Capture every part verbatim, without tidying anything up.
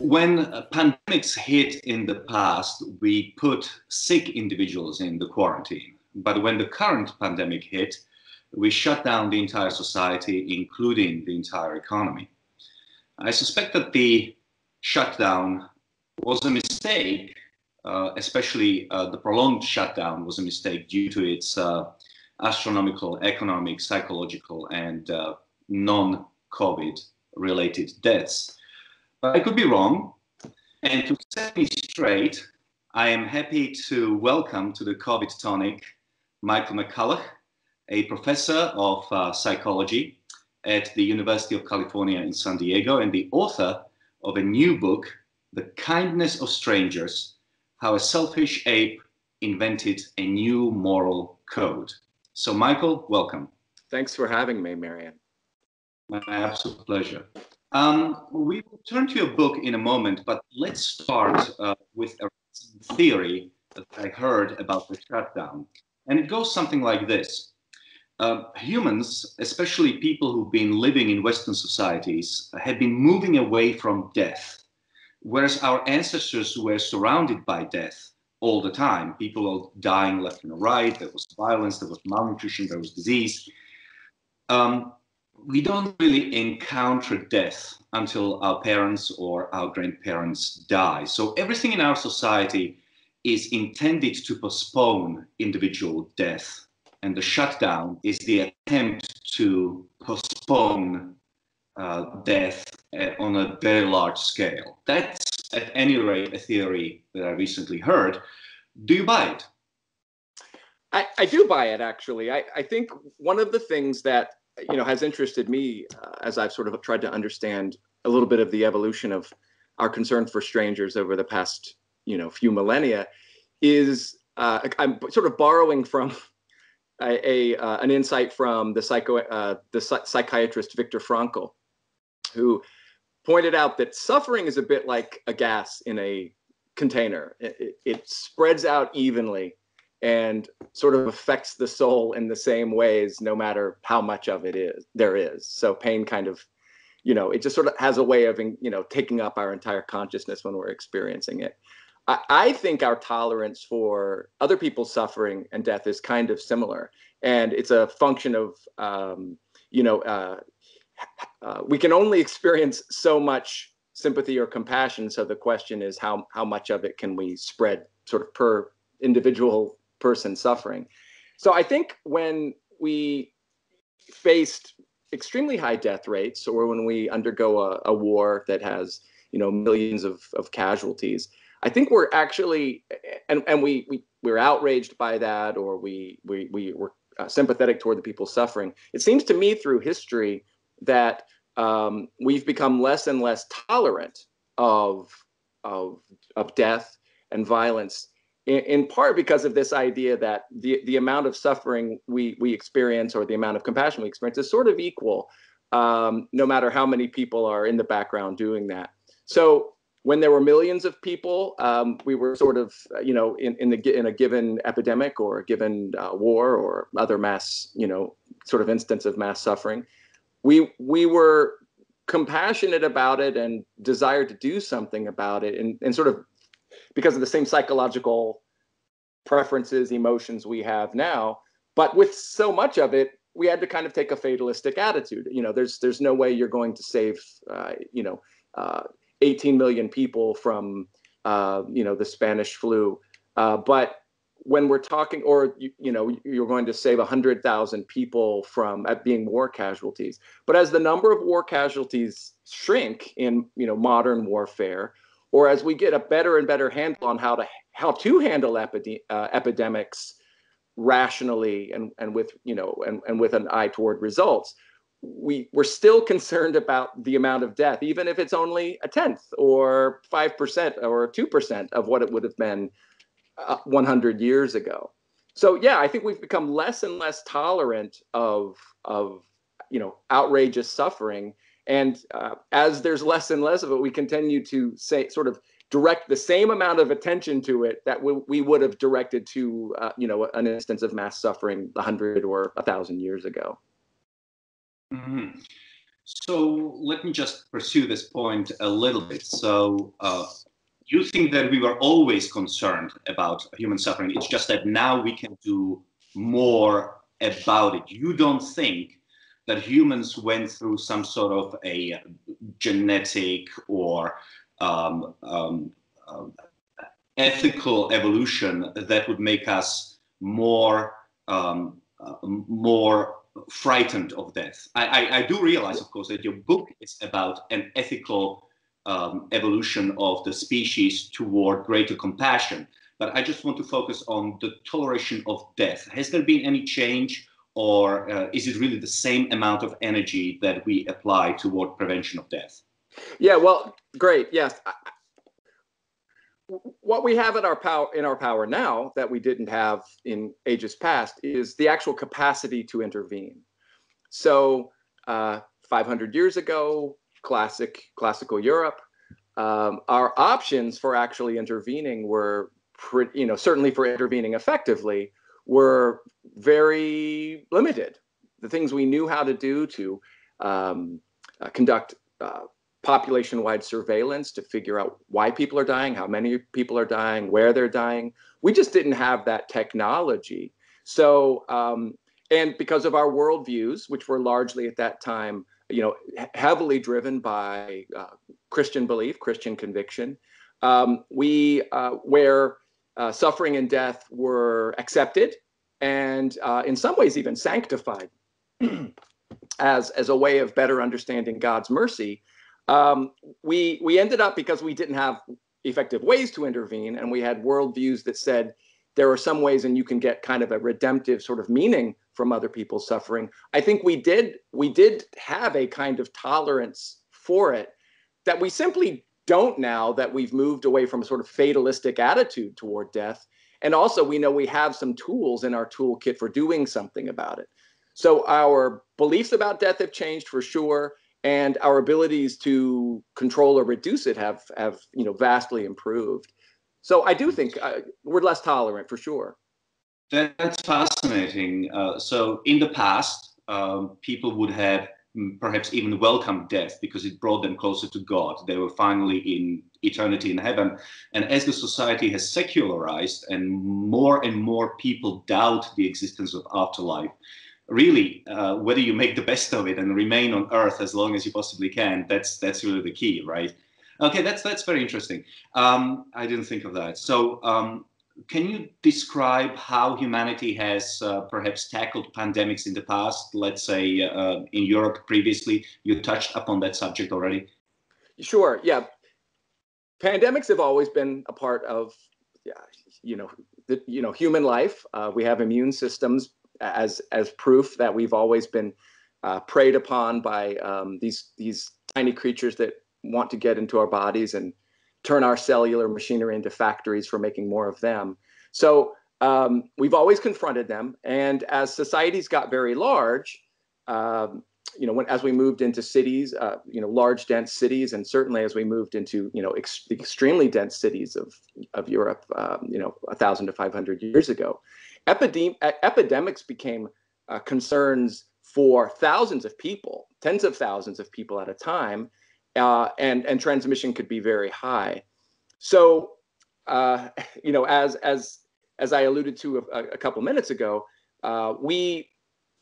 When pandemics hit in the past, we put sick individuals in the quarantine. But when the current pandemic hit, we shut down the entire society, including the entire economy. I suspect that the shutdown was a mistake, uh, especially uh, the prolonged shutdown was a mistake due to its uh, astronomical, economic, psychological, and uh, non-COVID related deaths. But I could be wrong, and to set me straight, I am happy to welcome to the COVID Tonic Michael McCullough, a professor of uh, psychology at the University of California in San Diego, and the author of a new book, The Kindness of Strangers, How a Selfish Ape Invented a New Moral Code. So Michael, welcome. Thanks for having me, Marian. My absolute pleasure. Um, we will turn to your book in a moment, but let's start uh, with a theory that I heard about the shutdown. And it goes something like this. Uh, humans, especially people who've been living in Western societies, have been moving away from death, whereas our ancestors were surrounded by death all the time. People are dying left and right, there was violence, there was malnutrition, there was disease. Um, We don't really encounter death until our parents or our grandparents die. So everything in our society is intended to postpone individual death. And the shutdown is the attempt to postpone uh, death uh, on a very large scale. That's, at any rate, a theory that I recently heard. Do you buy it? I, I do buy it, actually. I, I think one of the things that you know, has interested me uh, as I've sort of tried to understand a little bit of the evolution of our concern for strangers over the past, you know, few millennia is uh, I'm sort of borrowing from a, a uh, an insight from the psycho uh, the psychiatrist Viktor Frankl, who pointed out that suffering is a bit like a gas in a container. It, it spreads out evenly and sort of affects the soul in the same ways, no matter how much of it is there is. So pain kind of, you know, it just sort of has a way of, you know, taking up our entire consciousness when we're experiencing it. I, I think our tolerance for other people's suffering and death is kind of similar. And it's a function of, um, you know, uh, uh, we can only experience so much sympathy or compassion. So the question is how, how much of it can we spread sort of per individual person suffering. So I think when we faced extremely high death rates, or when we undergo a, a war that has, you know, millions of, of casualties, I think we're actually, and, and we, we, we're outraged by that, or we, we, we were sympathetic toward the people suffering. It seems to me through history that um, we've become less and less tolerant of, of, of death and violence, in part because of this idea that the, the amount of suffering we, we experience, or the amount of compassion we experience, is sort of equal, um, no matter how many people are in the background doing that. So when there were millions of people, um, we were sort of, you know, in, in, the, in a given epidemic or a given uh, war or other mass, you know, sort of instance of mass suffering, we, we were compassionate about it and desired to do something about it, and, and sort of because of the same psychological preferences, emotions we have now. But with so much of it, we had to kind of take a fatalistic attitude. You know, there's there's no way you're going to save, uh, you know, uh, eighteen million people from, uh, you know, the Spanish flu. Uh, but when we're talking, or, you, you know, you're going to save one hundred thousand people from uh, being war casualties. But as the number of war casualties shrink in, you know, modern warfare, or as we get a better and better handle on how to how to handle epide uh, epidemics rationally and and with you know and, and with an eye toward results, we we're still concerned about the amount of death, even if it's only a tenth or five percent or two percent of what it would have been uh, one hundred years ago. So yeah, I think we've become less and less tolerant of of you know outrageous suffering. And uh, as there's less and less of it, we continue to say, sort of direct the same amount of attention to it that we, we would have directed to, uh, you know, an instance of mass suffering a hundred or a thousand years ago. Mm-hmm. So let me just pursue this point a little bit. So uh, you think that we were always concerned about human suffering. It's just that now we can do more about it. You don't think that humans went through some sort of a genetic or um, um, um, ethical evolution that would make us more um, uh, more frightened of death. I, I, I do realize, of course, that your book is about an ethical um, evolution of the species toward greater compassion. But I just want to focus on the toleration of death. Has there been any change, or uh, is it really the same amount of energy that we apply toward prevention of death? Yeah, well, great. Yes. I, what we have in our power in our power now that we didn't have in ages past is the actual capacity to intervene. So uh, five hundred years ago, classic classical Europe, um, our options for actually intervening were, pretty, you know, certainly for intervening effectively, were very limited. The things we knew how to do to um, uh, conduct uh, population-wide surveillance to figure out why people are dying, how many people are dying, where they're dying. We just didn't have that technology. So, um, and because of our worldviews, which were largely at that time, you know, heavily driven by uh, Christian belief, Christian conviction, um, we, uh, where uh, suffering and death were accepted and uh, in some ways even sanctified as, as a way of better understanding God's mercy. Um, we, we ended up, because we didn't have effective ways to intervene, and we had worldviews that said there are some ways and you can get kind of a redemptive sort of meaning from other people's suffering. I think we did, we did have a kind of tolerance for it that we simply don't now that we've moved away from a sort of fatalistic attitude toward death. And also we know we have some tools in our toolkit for doing something about it. So our beliefs about death have changed for sure. And our abilities to control or reduce it have, have you know, vastly improved. So I do think uh, we're less tolerant, for sure. That's fascinating. Uh, so in the past, um, people would have perhaps even welcomed death because it brought them closer to God. They were finally in eternity in heaven. And as the society has secularized and more and more people doubt the existence of afterlife, really, uh, whether you make the best of it and remain on Earth as long as you possibly can, that's that's really the key, right? Okay, that's that's very interesting. Um, I didn't think of that. So um, can you describe how humanity has uh, perhaps tackled pandemics in the past, let's say uh, in Europe previously? You touched upon that subject already. Sure, yeah. Pandemics have always been a part of, you know, the, you know, human life. Uh, we have immune systems as as proof that we've always been uh, preyed upon by um, these these tiny creatures that want to get into our bodies and turn our cellular machinery into factories for making more of them. So um, we've always confronted them. And as societies got very large, um, you know, when, as we moved into cities, uh, you know, large dense cities, and certainly as we moved into, you know, ex extremely dense cities of of Europe, um, you know, a thousand to five hundred years ago, Epidem epidemics became uh, concerns for thousands of people, tens of thousands of people at a time, uh, and, and transmission could be very high. So, uh, you know, as, as, as I alluded to a, a couple minutes ago, uh, we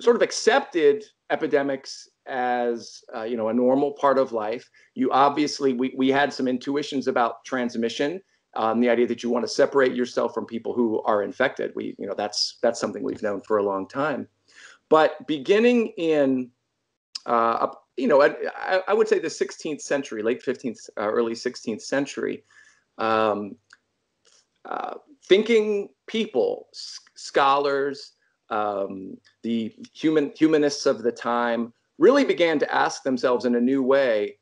sort of accepted epidemics as, uh, you know, a normal part of life. You obviously, we, we had some intuitions about transmission. Um, the idea that you want to separate yourself from people who are infected. We, you know, that's that's something we've known for a long time. But beginning in, uh, you know, I, I would say the sixteenth century, late fifteenth, uh, early sixteenth century, um, uh, thinking people, scholars, um, the human humanists of the time really began to ask themselves in a new way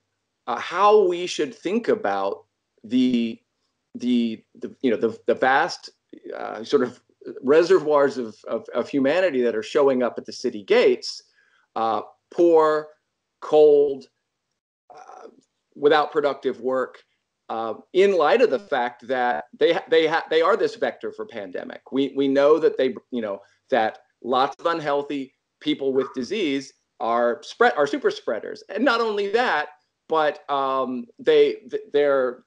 uh, how we should think about the The, the you know the the vast uh, sort of reservoirs of, of of humanity that are showing up at the city gates, uh, poor, cold, uh, without productive work, uh, in light of the fact that they ha they ha they are this vector for pandemic. We we know that they you know that lots of unhealthy people with disease are spread are super spreaders. And not only that, but um, they th their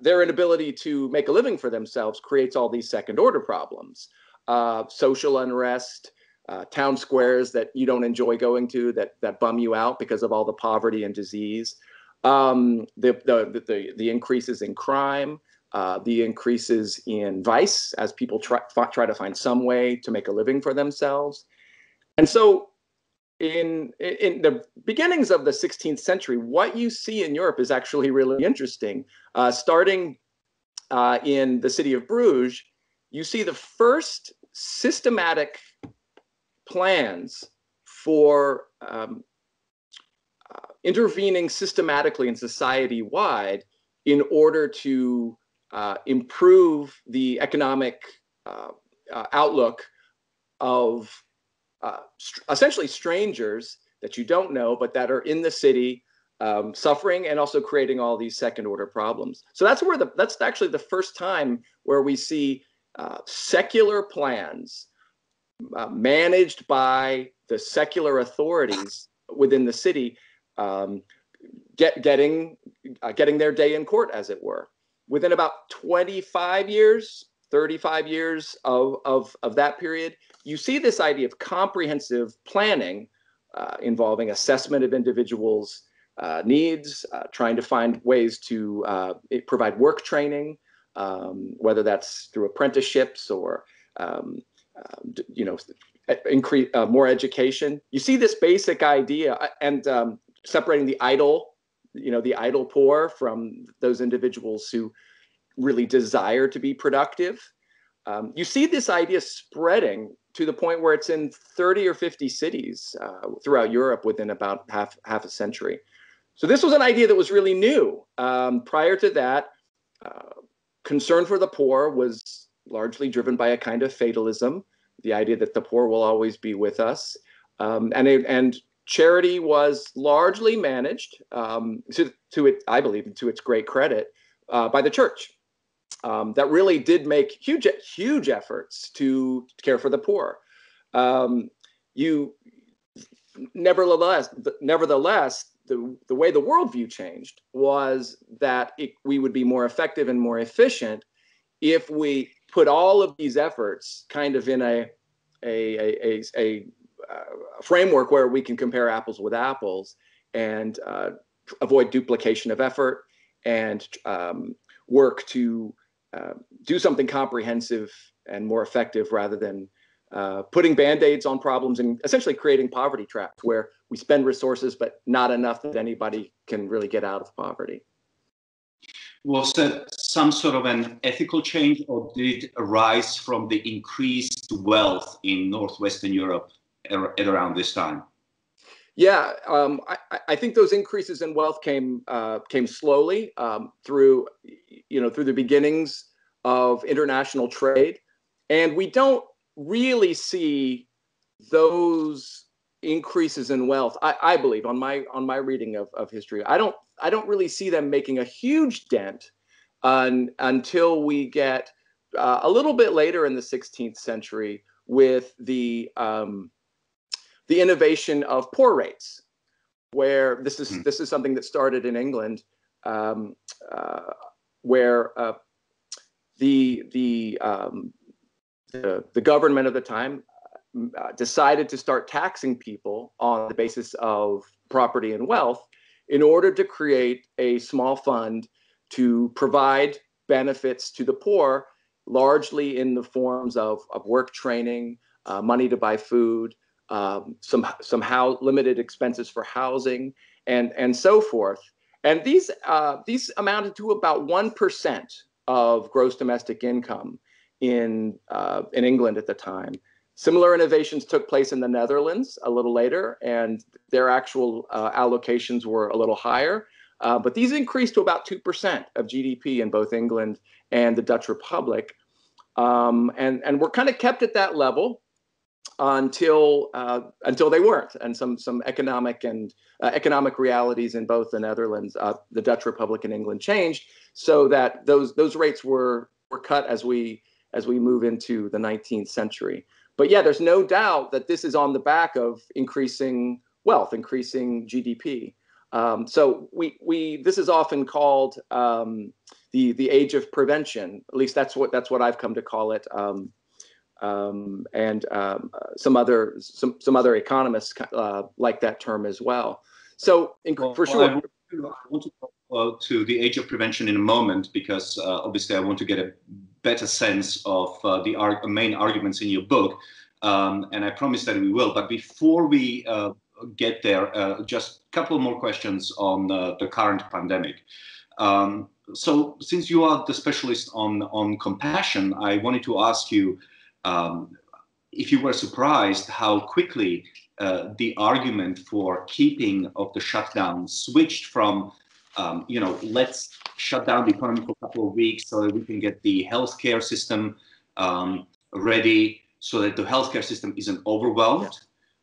their inability to make a living for themselves creates all these second order problems, uh, social unrest, uh, town squares that you don't enjoy going to that that bum you out because of all the poverty and disease, um, the, the the the increases in crime. Uh, the increases in vice as people try, try to find some way to make a living for themselves. And so in, in the beginnings of the sixteenth century, what you see in Europe is actually really interesting. Uh, starting uh, in the city of Bruges, you see the first systematic plans for um, uh, intervening systematically and society-wide in order to Uh, improve the economic uh, uh, outlook of uh, str essentially strangers that you don't know, but that are in the city, um, suffering and also creating all these second order problems. So that's where the, that's actually the first time where we see uh, secular plans uh, managed by the secular authorities within the city, um, get, getting, uh, getting their day in court, as it were. Within about twenty-five years, thirty-five years of, of, of that period, you see this idea of comprehensive planning uh, involving assessment of individuals' uh, needs, uh, trying to find ways to uh, provide work training, um, whether that's through apprenticeships or um, uh, you know, increase uh, more education. You see this basic idea and um, separating the idle, you know, the idle poor from those individuals who really desire to be productive. Um, you see this idea spreading to the point where it's in thirty or fifty cities uh, throughout Europe within about half, half a century. So this was an idea that was really new. Um, prior to that, uh, concern for the poor was largely driven by a kind of fatalism, the idea that the poor will always be with us. Um, and and charity was largely managed, um, to, to it, I believe, to its great credit, uh, by the church. Um, that really did make huge, huge efforts to care for the poor. Um, you, nevertheless, the, nevertheless, the the way the worldview changed was that it, we would be more effective and more efficient if we put all of these efforts kind of in a a a a, a a framework where we can compare apples with apples and uh, avoid duplication of effort and um, work to uh, do something comprehensive and more effective rather than uh, putting band-aids on problems and essentially creating poverty traps where we spend resources but not enough that anybody can really get out of poverty. Was that some sort of an ethical change, or did it arise from the increased wealth in Northwestern Europe at around this time? Yeah, um, I, I think those increases in wealth came uh, came slowly um, through, you know, through the beginnings of international trade, and we don't really see those increases in wealth. I, I believe, on my on my reading of, of history, I don't I don't really see them making a huge dent on, until we get uh, a little bit later in the sixteenth century with the um, the innovation of poor rates, where this is, this is something that started in England, um, uh, where uh, the, the, um, the, the government of the time uh, decided to start taxing people on the basis of property and wealth in order to create a small fund to provide benefits to the poor, largely in the forms of, of work training, uh, money to buy food, Um, some somehow limited expenses for housing and and so forth, and these uh, these amounted to about one percent of gross domestic income in uh, in England at the time. Similar innovations took place in the Netherlands a little later, and their actual uh, allocations were a little higher. Uh, but these increased to about two percent of G D P in both England and the Dutch Republic, um, and and were kind of kept at that level until uh, until they weren't, and some some economic and uh, economic realities in both the Netherlands, uh, the Dutch Republic, and England changed, so that those those rates were were cut as we as we move into the nineteenth century. But yeah, there's no doubt that this is on the back of increasing wealth, increasing G D P. Um, so we we this is often called um, the the age of prevention. At least that's what that's what I've come to call it. Um, um, and um, some other some some other economists uh, like that term as well. So in, well, for sure. Well, I want to go to the age of prevention in a moment, because uh, obviously I want to get a better sense of uh, the arg main arguments in your book. Um, and I promise that we will. But before we uh, get there, uh, just a couple more questions on uh, the current pandemic. Um, so since you are the specialist on, on compassion, I wanted to ask you um, if you were surprised how quickly uh, the argument for keeping of the shutdown switched from, um, you know, let's shut down the economy for a couple of weeks so that we can get the healthcare system um, ready, so that the healthcare system isn't overwhelmed. Yeah.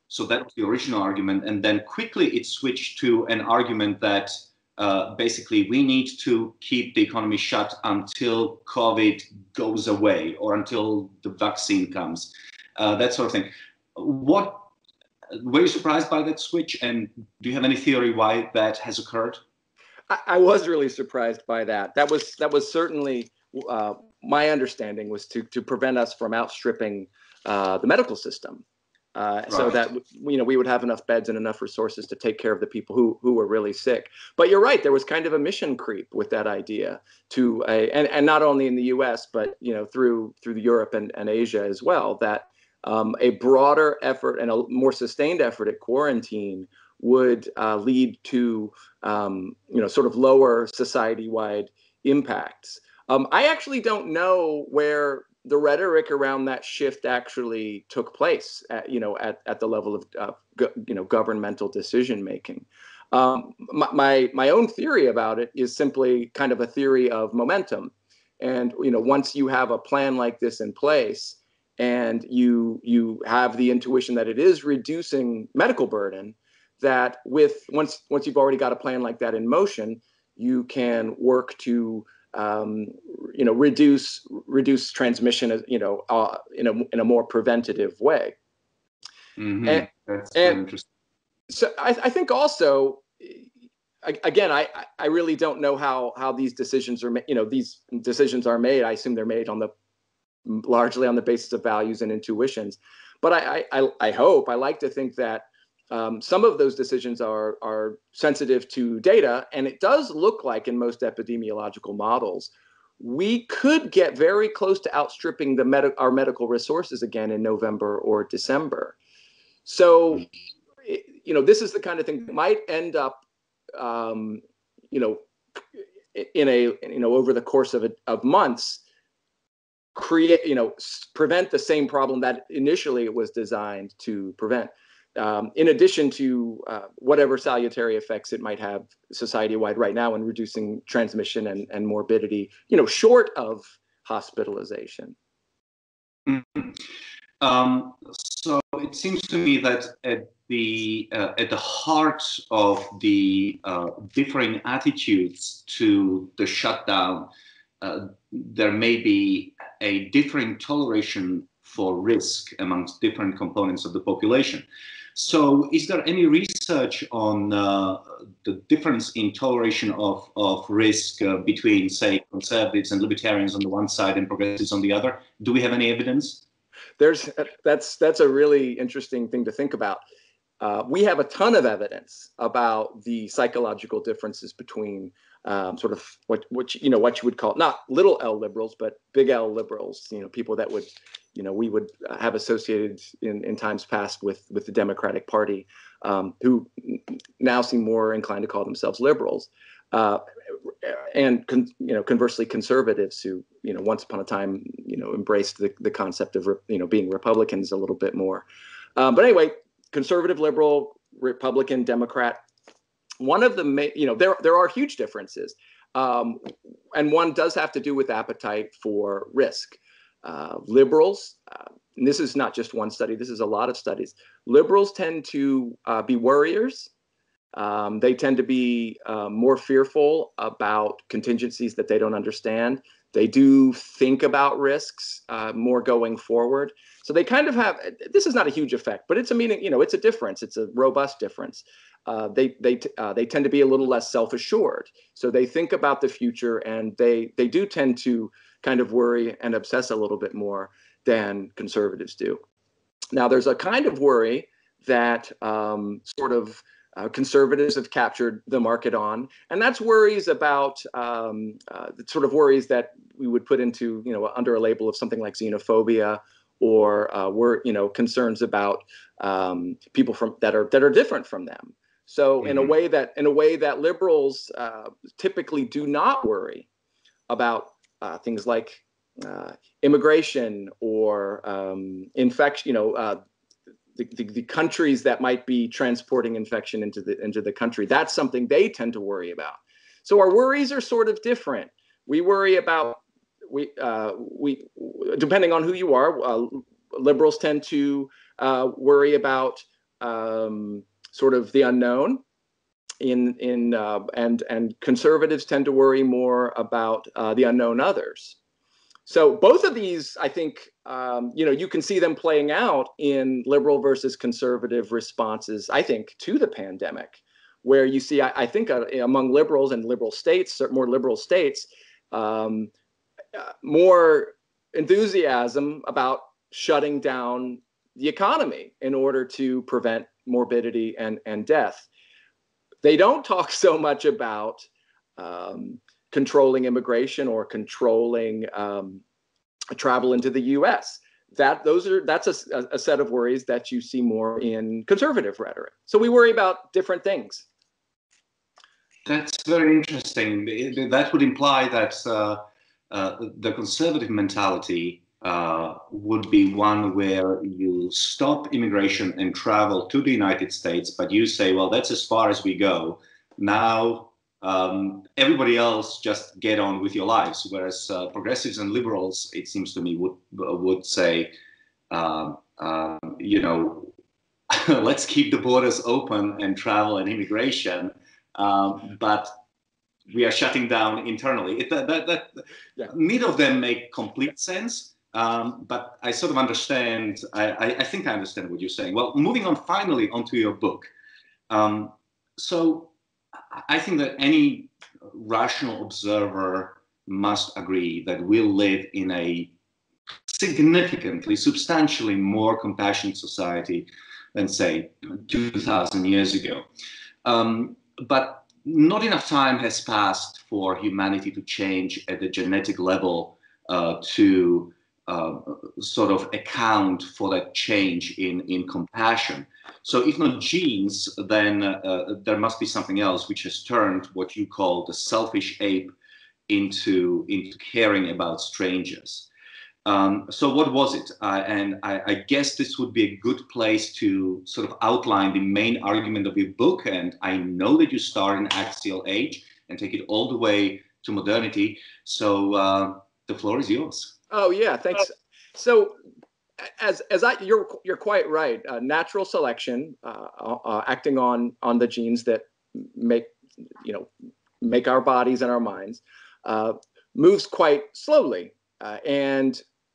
So that was the original argument. And then quickly it switched to an argument that uh, basically we need to keep the economy shut until COVID goes away or until the vaccine comes, uh, that sort of thing. What, were you surprised by that switch? And do you have any theory why that has occurred? I, I was really surprised by that. That was, that was certainly, uh, my understanding was to, to prevent us from outstripping Uh, the medical system, uh, right. So that, you know, we would have enough beds and enough resources to take care of the people who who were really sick. But you're right, there was kind of a mission creep with that idea to a, and and not only in the U S but, you know, through through Europe and, and Asia as well, that um, a broader effort and a more sustained effort at quarantine would uh, lead to um, you know, sort of lower society-wide impacts. Um, I actually don't know where the rhetoric around that shift actually took place at, you know, at, at the level of, uh, go, you know, governmental decision making. Um, my, my, my own theory about it is simply kind of a theory of momentum. And, you know, once you have a plan like this in place and you, you have the intuition that it is reducing medical burden, that with once, once you've already got a plan like that in motion, you can work to Um, you know, reduce reduce transmission, you know, uh, in a in a more preventative way. Mm-hmm. And, that's and interesting. So I, I think also, I, again, I I really don't know how how these decisions are, you know, these decisions are made. I assume they're made on the largely on the basis of values and intuitions. But I I, I hope I like to think that Um, some of those decisions are, are sensitive to data, and it does look like in most epidemiological models, we could get very close to outstripping the med- our medical resources again in November or December. So, you know, this is the kind of thing that might end up, um, you know, in a, you know, over the course of, a, of months, create, you know, prevent the same problem that initially it was designed to prevent. Um, in addition to uh, whatever salutary effects it might have society-wide right now in reducing transmission and, and morbidity, you know, short of hospitalization. Mm-hmm. um, so it seems to me that at the uh, at the heart of the uh, differing attitudes to the shutdown, uh, there may be a differing toleration for risk amongst different components of the population. So is there any research on uh, the difference in toleration of, of risk uh, between, say, conservatives and libertarians on the one side and progressives on the other? Do we have any evidence? There's, that's, that's a really interesting thing to think about. Uh, we have a ton of evidence about the psychological differences between um, sort of what, what, you know, what you would call not little L liberals, but big L liberals, you know, people that would, you know, we would have associated in, in times past with, with the Democratic Party, um, who now seem more inclined to call themselves liberals. Uh, and, con you know, conversely, conservatives who, you know, once upon a time, you know, embraced the, the concept of, you know, being Republicans a little bit more. Um, but anyway, conservative, liberal, Republican, Democrat, one of the, you know, there, there are huge differences. Um, and one does have to do with appetite for risk. Uh, liberals, uh, and this is not just one study, this is a lot of studies, liberals tend to uh, be worriers. Um, they tend to be uh, more fearful about contingencies that they don't understand. They do think about risks uh, more going forward. So they kind of have, this is not a huge effect, but it's a meaning, you know, it's a difference. It's a robust difference. Uh, they they uh, they tend to be a little less self-assured. So they think about the future, and they they do tend to kind of worry and obsess a little bit more than conservatives do. Now, there's a kind of worry that um, sort of uh, conservatives have captured the market on, and that's worries about um, uh, the sort of worries that we would put into, you know, under a label of something like xenophobia, or uh, were, you know, concerns about um, people from that are that are different from them. So in a way that in a way that liberals uh, typically do not worry about uh, things like uh, immigration or um, infection, you know, uh, the, the, the countries that might be transporting infection into the into the country. That's something they tend to worry about. So our worries are sort of different. We worry about we uh, we depending on who you are. Uh, liberals tend to uh, worry about Um, sort of the unknown, in in uh, and and conservatives tend to worry more about uh, the unknown others. So both of these, I think, um, you know, you can see them playing out in liberal versus conservative responses, I think, to the pandemic, where you see, I, I think, uh, among liberals and liberal states, more liberal states, um, uh, more enthusiasm about shutting down the economy in order to prevent morbidity and, and death. They don't talk so much about um, controlling immigration or controlling um, travel into the U S. That those are that's a, a set of worries that you see more in conservative rhetoric. So we worry about different things. That's very interesting. That would imply that uh, uh, the conservative mentality Uh, would be one where you stop immigration and travel to the United States, but you say, well, that's as far as we go. Now, um, everybody else just get on with your lives. Whereas uh, progressives and liberals, it seems to me, would would say, uh, uh, you know, let's keep the borders open and travel and immigration, um, but we are shutting down internally. It, that, that, that, yeah. Neither of them make complete sense. Um, but I sort of understand, I, I think I understand what you're saying. Well, moving on finally onto your book. Um, so I think that any rational observer must agree that we live in a significantly, substantially more compassionate society than, say, two thousand years ago. Um, but not enough time has passed for humanity to change at the genetic level uh, to Uh, sort of account for that change in, in compassion. So if not genes, then uh, there must be something else which has turned what you call the selfish ape into, into caring about strangers. Um, so what was it? Uh, and I, I guess this would be a good place to sort of outline the main argument of your book. And I know that you start in Axial Age and take it all the way to modernity. So uh, the floor is yours. Oh yeah, thanks. So, as as I, you're you're quite right. Uh, natural selection, uh, uh, acting on on the genes that make you know make our bodies and our minds, uh, moves quite slowly, uh, and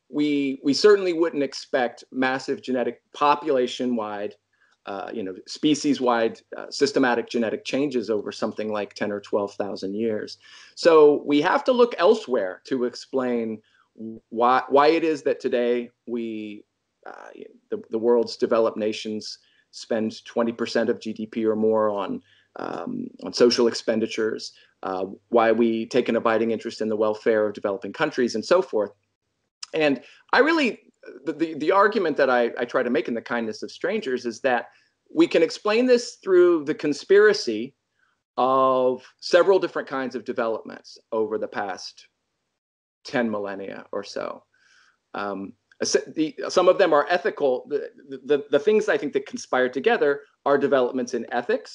we we certainly wouldn't expect massive genetic population-wide, uh, you know, species-wide uh, systematic genetic changes over something like ten or twelve thousand years. So we have to look elsewhere to explain Why, why it is that today we, uh, the, the world's developed nations spend twenty percent of G D P or more on, um, on social expenditures, uh, why we take an abiding interest in the welfare of developing countries and so forth. And I really, the, the, the argument that I, I try to make in The Kindness of Strangers is that we can explain this through the conspiracy of several different kinds of developments over the past ten millennia or so. Um, the, some of them are ethical. The, the, the things I think that conspire together are developments in ethics,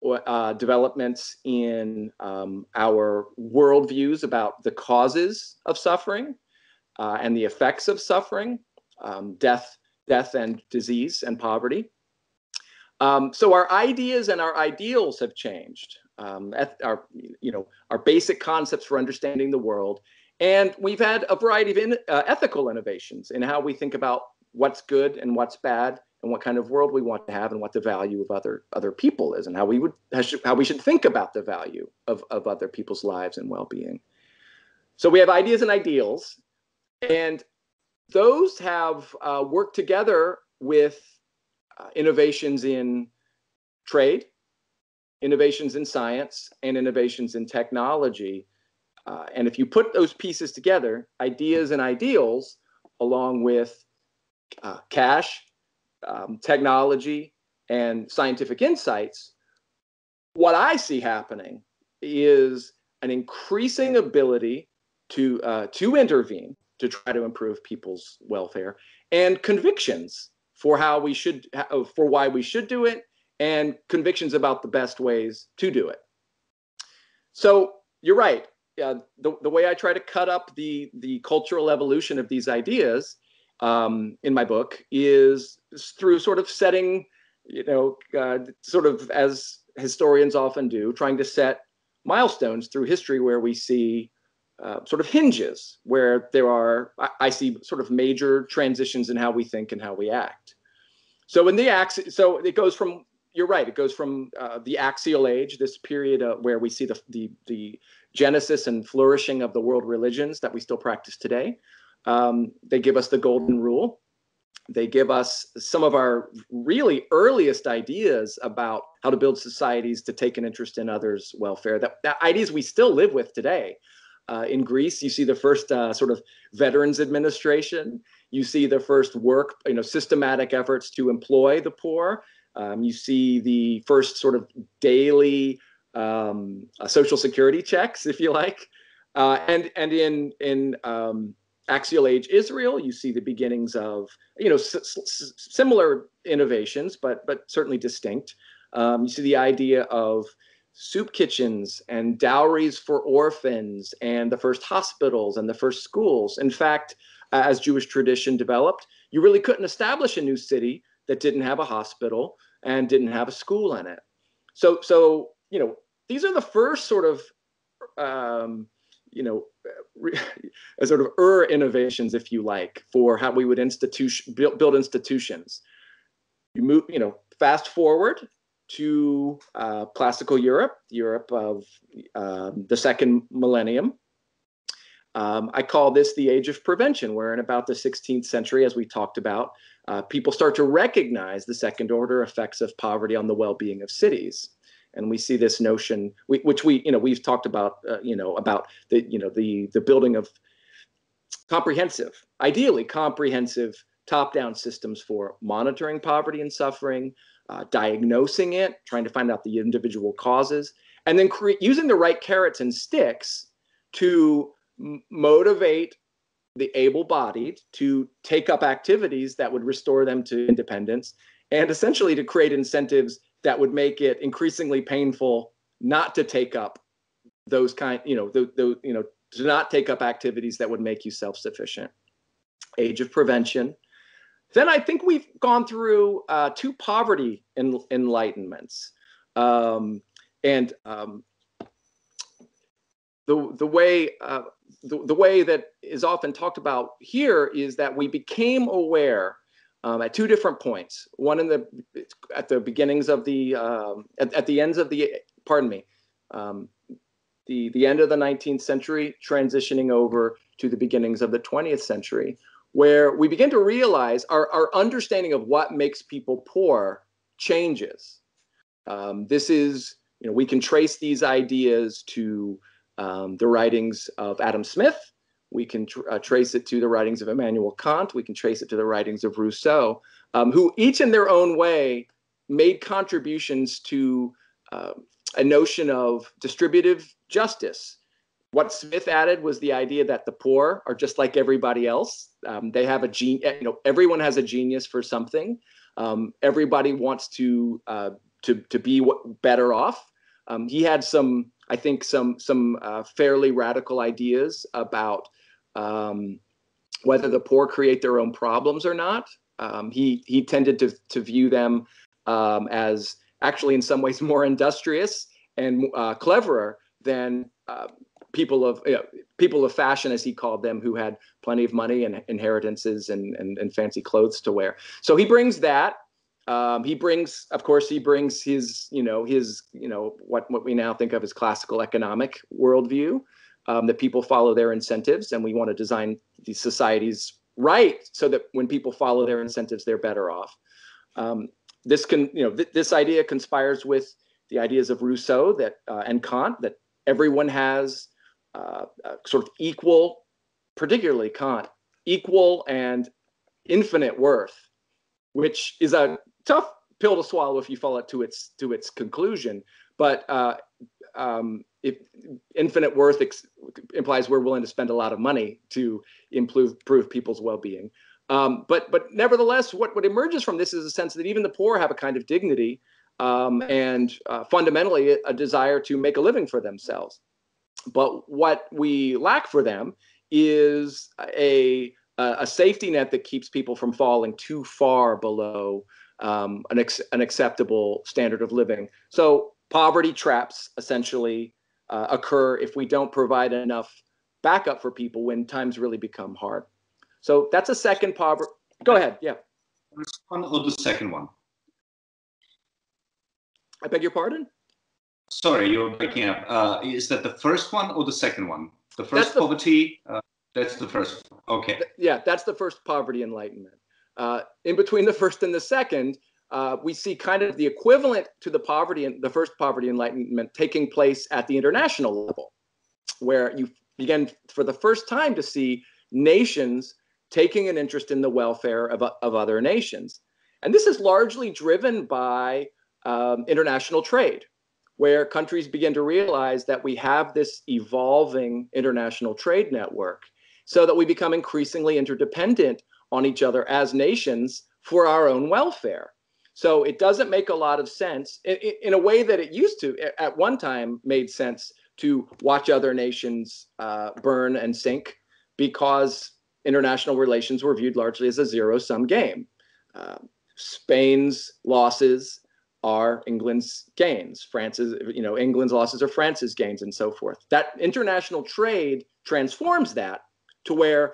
or uh, developments in um, our worldviews about the causes of suffering uh, and the effects of suffering, um, death, death and disease and poverty. Um, so our ideas and our ideals have changed. Um, our, you know, our basic concepts for understanding the world And we've had a variety of in, uh, ethical innovations in how we think about what's good and what's bad, and what kind of world we want to have, and what the value of other other people is, and how we would how we should think about the value of of other people's lives and well-being. So we have ideas and ideals, and those have uh, worked together with uh, innovations in trade, innovations in science, and innovations in technology. Uh, and if you put those pieces together, ideas and ideals, along with uh, cash, um, technology, and scientific insights, what I see happening is an increasing ability to uh, to intervene, to try to improve people's welfare, and convictions for how we should, for why we should do it, and convictions about the best ways to do it. So you're right. Uh, the, the way I try to cut up the, the cultural evolution of these ideas um, in my book is through sort of setting, you know, uh, sort of as historians often do, trying to set milestones through history where we see uh, sort of hinges, where there are, I, I see sort of major transitions in how we think and how we act. So in the axis, so it goes from, you're right, it goes from uh, the Axial Age, this period uh, where we see the, the, the genesis and flourishing of the world religions that we still practice today. Um, they give us the golden rule. They give us some of our really earliest ideas about how to build societies to take an interest in others' welfare, that, that ideas we still live with today. Uh, in Greece, you see the first uh, sort of veterans administration. You see the first work, you know, systematic efforts to employ the poor. Um, you see the first sort of daily um, uh, social security checks, if you like. Uh, and and in in um, Axial Age Israel, you see the beginnings of, you know, s s similar innovations, but but certainly distinct. Um, you see the idea of soup kitchens and dowries for orphans, and the first hospitals and the first schools. In fact, as Jewish tradition developed, you really couldn't establish a new city that didn't have a hospital and didn't have a school in it. So, so you know, these are the first sort of, um, you know, re, sort of er innovations, if you like, for how we would institution build, build institutions. You move, you know, fast forward to uh, classical Europe, Europe of uh, the second millennium. Um, I call this the age of prevention, where in about the sixteenth century, as we talked about, uh, people start to recognize the second order effects of poverty on the well-being of cities. And we see this notion, we, which we, you know, we've talked about, uh, you know, about the, you know, the, the building of comprehensive, ideally comprehensive top-down systems for monitoring poverty and suffering, uh, diagnosing it, trying to find out the individual causes, and then cre- using the right carrots and sticks to motivate the able-bodied to take up activities that would restore them to independence, and essentially to create incentives that would make it increasingly painful not to take up those kind, you know, the, the, you know, to not take up activities that would make you self-sufficient. Age of prevention. Then I think we've gone through uh, two poverty en enlightenments, um, and um, the the way. Uh, The, the way that is often talked about here is that we became aware um, at two different points. One in the at the beginnings of the um, at, at the ends of the pardon me um, the the end of the nineteenth century, transitioning over to the beginnings of the twentieth century, where we begin to realize our our understanding of what makes people poor changes. Um, this is, you know, we can trace these ideas to Um, the writings of Adam Smith. We can tr uh, trace it to the writings of Immanuel Kant. We can trace it to the writings of Rousseau, um, who each in their own way made contributions to uh, a notion of distributive justice. What Smith added was the idea that the poor are just like everybody else. Um, they have a gene, you know, everyone has a genius for something. Um, everybody wants to, uh, to, to be what, better off. Um, he had some, I think, some some uh, fairly radical ideas about um, whether the poor create their own problems or not. Um, he he tended to to view them um, as actually in some ways more industrious and uh, cleverer than uh, people of you know, people of fashion, as he called them, who had plenty of money and inheritances and and, and fancy clothes to wear. So he brings that. Um, he brings, of course, he brings his, you know, his, you know, what what we now think of as classical economic worldview, um, that people follow their incentives, and we want to design these societies right so that when people follow their incentives, they're better off. Um, this can, you know, th this idea conspires with the ideas of Rousseau that uh, and Kant, that everyone has uh, uh, sort of equal, particularly Kant, equal and infinite worth, which is a tough pill to swallow if you follow it to its to its conclusion. But uh, um, if infinite worth ex implies we're willing to spend a lot of money to improve, improve people's well-being. Um, but but nevertheless, what, what emerges from this is a sense that even the poor have a kind of dignity um, and uh, fundamentally a desire to make a living for themselves. But what we lack for them is a a safety net that keeps people from falling too far below um, an, ex an acceptable standard of living. So poverty traps essentially uh, occur if we don't provide enough backup for people when times really become hard. So that's a second poverty. Go ahead. Yeah. First one or the second one? I beg your pardon? Sorry, you were breaking up. Uh, is that the first one or the second one? The first the poverty... Uh That's the first. Okay. Yeah, that's the first poverty enlightenment. Uh, in between the first and the second, uh, we see kind of the equivalent to the poverty and the first poverty enlightenment taking place at the international level, where you begin for the first time to see nations taking an interest in the welfare of, of other nations. And this is largely driven by um, international trade, where countries begin to realize that we have this evolving international trade network, so that we become increasingly interdependent on each other as nations for our own welfare. So it doesn't make a lot of sense in, in a way that it used to at one time made sense to watch other nations uh, burn and sink, because international relations were viewed largely as a zero-sum game. Uh, Spain's losses are England's gains, France's, you know, England's losses are France's gains, and so forth. That international trade transforms that to where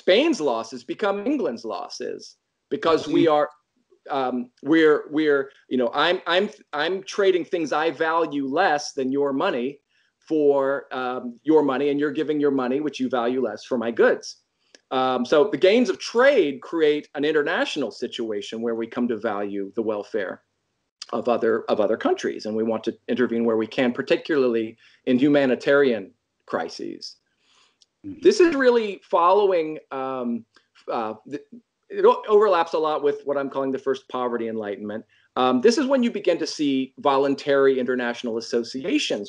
Spain's losses become England's losses, because we are, um, we're, we're, you know, I'm, I'm, I'm trading things I value less than your money for um, your money, and you're giving your money, which you value less, for my goods. Um, so the gains of trade create an international situation where we come to value the welfare of other of other countries, and we want to intervene where we can, particularly in humanitarian crises. This is really following, um, uh, it overlaps a lot with what I'm calling the first poverty enlightenment. Um, this is when you begin to see voluntary international associations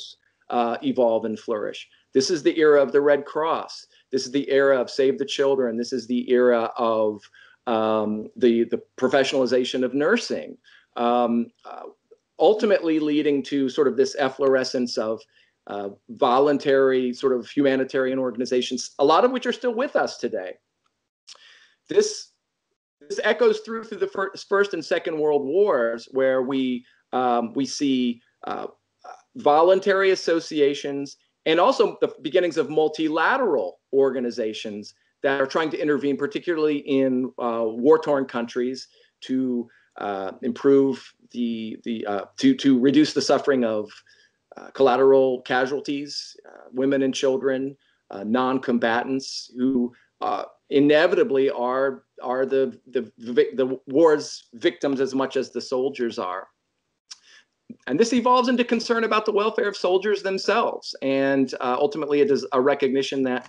uh, evolve and flourish. This is the era of the Red Cross. This is the era of Save the Children. This is the era of um, the, the professionalization of nursing, um, uh, ultimately leading to sort of this efflorescence of Uh, voluntary sort of humanitarian organizations, a lot of which are still with us today. This, this echoes through through the first, first and Second World Wars, where we, um, we see uh, voluntary associations and also the beginnings of multilateral organizations that are trying to intervene, particularly in uh, war-torn countries, to uh, improve the, the uh, to, to reduce the suffering of Uh, collateral casualties, uh, women and children, uh, non-combatants, who uh, inevitably are are the, the the war's victims as much as the soldiers are. And this evolves into concern about the welfare of soldiers themselves, and uh, ultimately it is a recognition that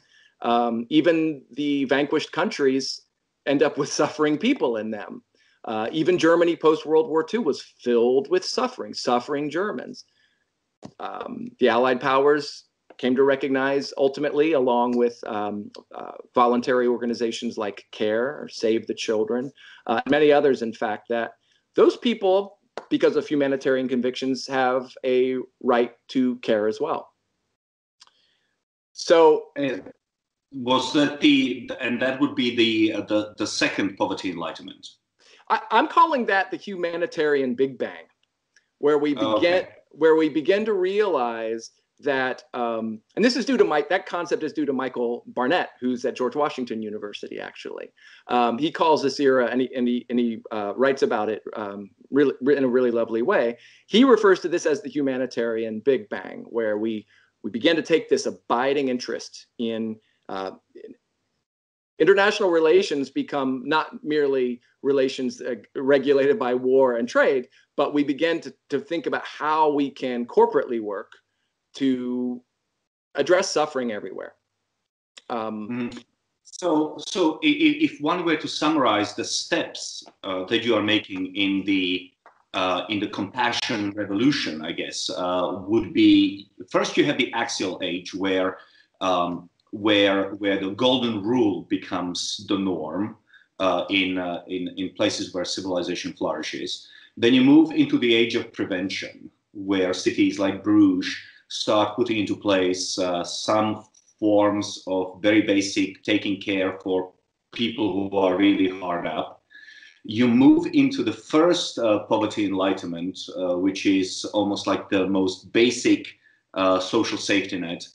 um, even the vanquished countries end up with suffering people in them. Uh, even Germany post-World War Two was filled with suffering, suffering Germans. Um, the Allied powers came to recognize ultimately, along with um, uh, voluntary organizations like CARE or Save the Children, uh, many others, in fact, that those people, because of humanitarian convictions, have a right to care as well. So uh, was that the, and that would be the, uh, the, the second poverty enlightenment? I, I'm calling that the humanitarian Big Bang, where we begin... Oh, okay. Where we begin to realize that, um, and this is due to Mike, that concept is due to Michael Barnett, who's at George Washington University, actually. Um, he calls this era, and he, and he, and he uh, writes about it um, really, in a really lovely way. He refers to this as the humanitarian Big Bang, where we, we begin to take this abiding interest in, uh, in international relations become not merely relations uh, regulated by war and trade, but we begin to, to think about how we can corporately work to address suffering everywhere. Um, mm. So, so if one were to summarize the steps uh, that you are making in the uh, in the compassion revolution, I guess, uh, would be first you have the axial age where. Um, Where where the golden rule becomes the norm uh, in uh, in in places where civilization flourishes, then you move into the age of prevention, where cities like Bruges start putting into place uh, some forms of very basic taking care for people who are really hard up. You move into the first uh, poverty enlightenment, uh, which is almost like the most basic uh, social safety net.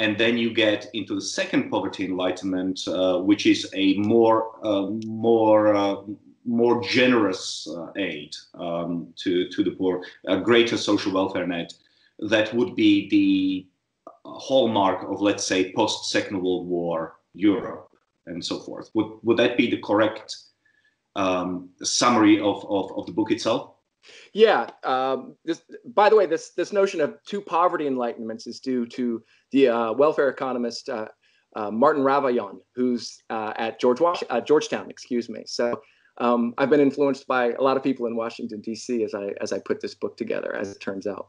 And then you get into the second poverty enlightenment, uh, which is a more, uh, more, uh, more generous uh, aid um, to to the poor, a greater social welfare net. That would be the hallmark of, let's say, post-Second World War Europe and so forth. Would would that be the correct um, summary of, of of the book itself? Yeah. Um, this, by the way, this this notion of two poverty enlightenments is due to the uh, welfare economist uh, uh, Martin Ravallion, who's uh, at George Was uh, Georgetown. Excuse me. So um, I've been influenced by a lot of people in Washington D C as I as I put this book together. As it turns out,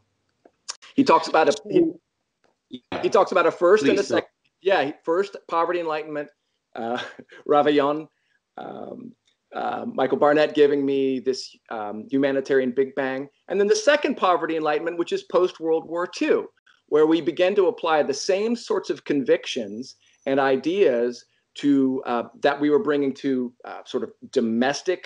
he talks about a he, he talks about a first Please, and a second. Yeah, first poverty enlightenment. Uh, Ravallion. Um, Uh, Michael Barnett giving me this um, humanitarian Big Bang. And then the second poverty enlightenment, which is post-World War Two, where we begin to apply the same sorts of convictions and ideas to uh, that we were bringing to uh, sort of domestic